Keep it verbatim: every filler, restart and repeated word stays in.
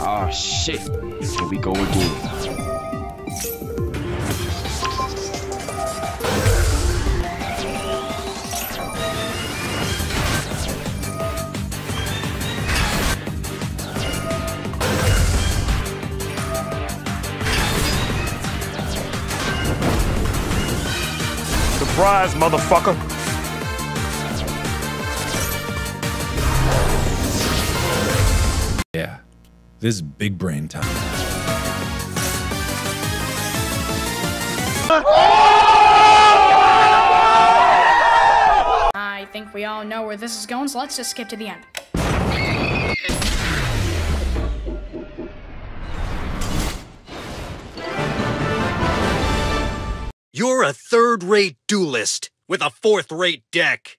Oh shit. Here we go again. Surprise, motherfucker! Yeah, this is big brain time. I think we all know where this is going, so let's just skip to the end. You're a third-rate duelist with a fourth-rate deck.